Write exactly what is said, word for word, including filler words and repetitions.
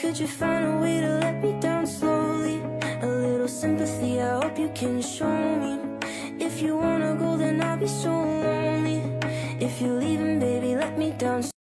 Could you find a way to let me down slowly? A little sympathy, I hope you can show me. If you wanna go, then I'll be so lonely. If you're leaving, baby, let me down slowly.